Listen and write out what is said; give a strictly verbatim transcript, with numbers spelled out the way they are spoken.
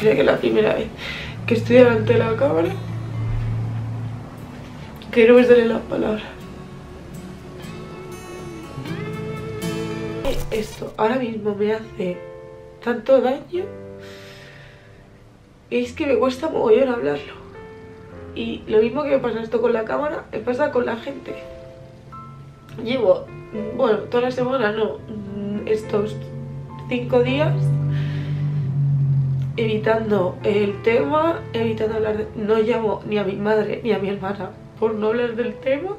creo que es la primera vez que estoy delante de la cámara que no me salen las palabras. Esto ahora mismo me hace tanto daño y es que me cuesta mogollón hablarlo. Y lo mismo que me pasa esto con la cámara, me pasa con la gente. Llevo, bueno, toda la semana no, estos cinco días evitando el tema, evitando hablar de... No llamo ni a mi madre ni a mi hermana por no hablar del tema.